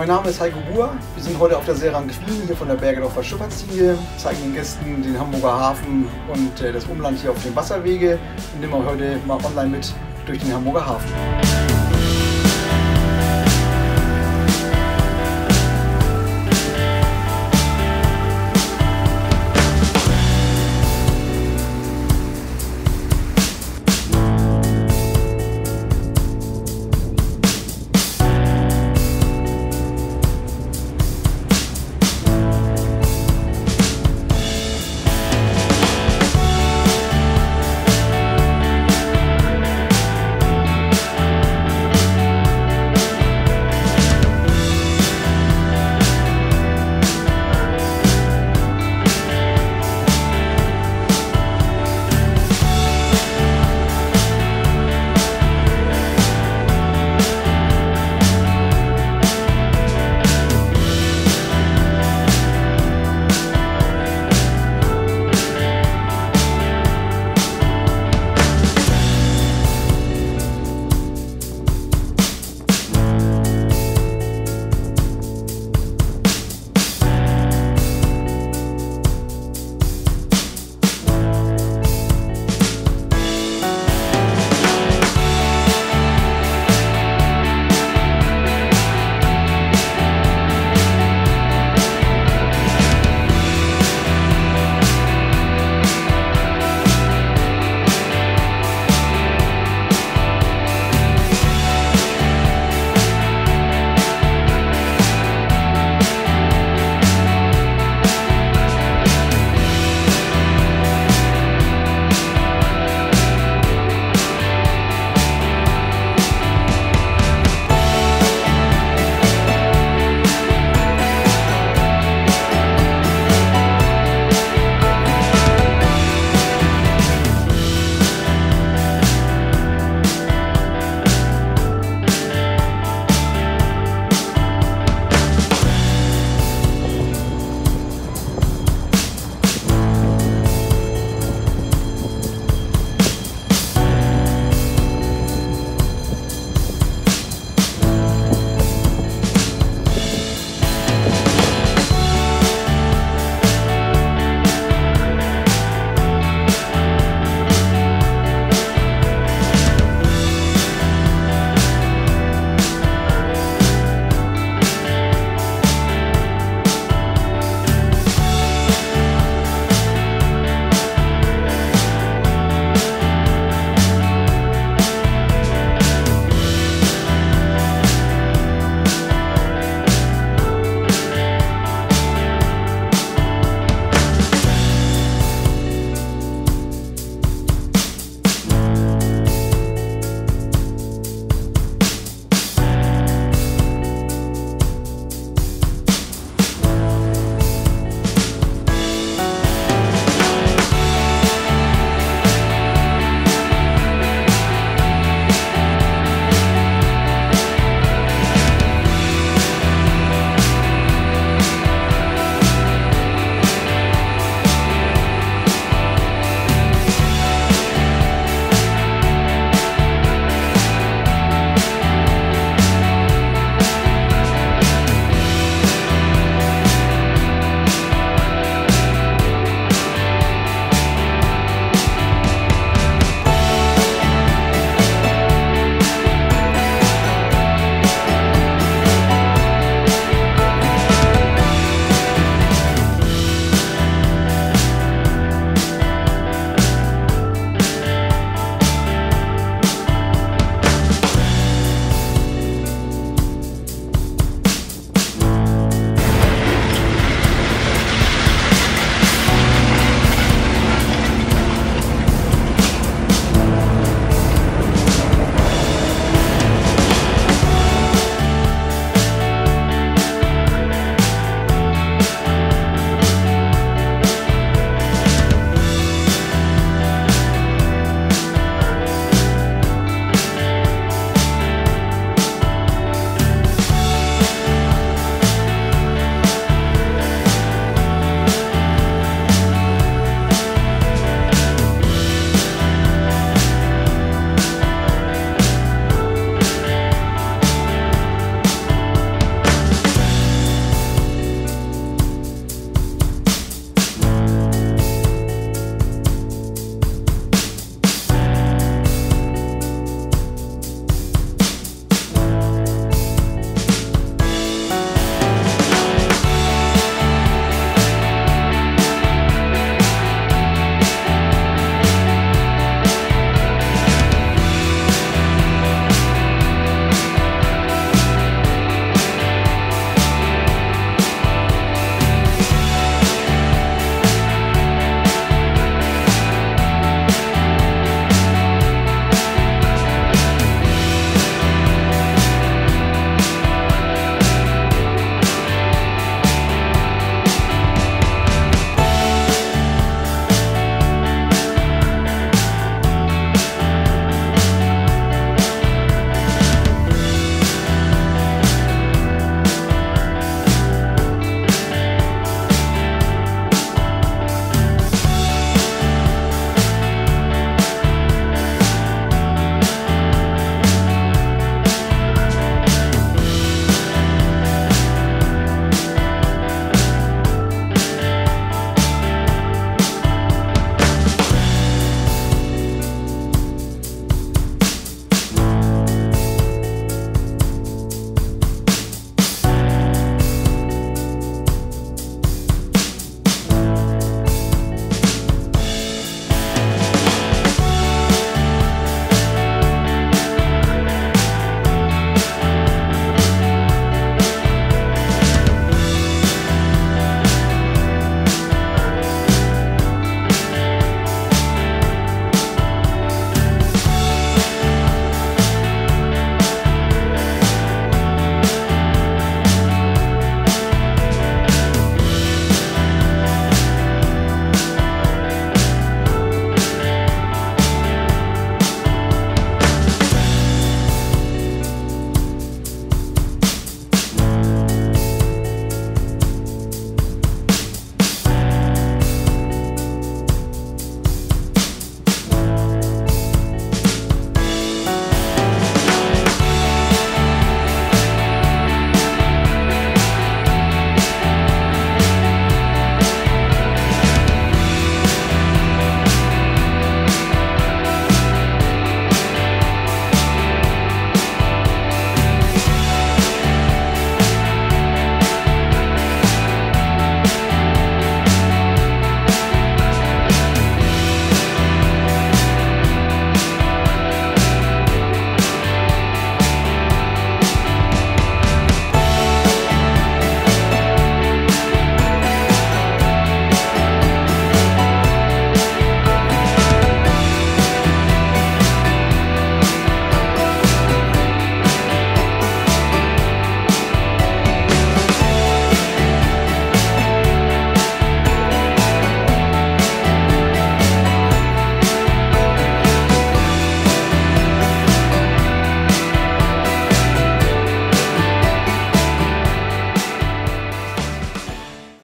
mein Name ist Heiko Buhr. Wir sind heute auf der Seerangfliege hier von der Bergedorfer Schifffahrtslinie, zeigen den Gästen den Hamburger Hafen und das Umland hier auf dem Wasserwege und nehmen euch heute mal online mit durch den Hamburger Hafen.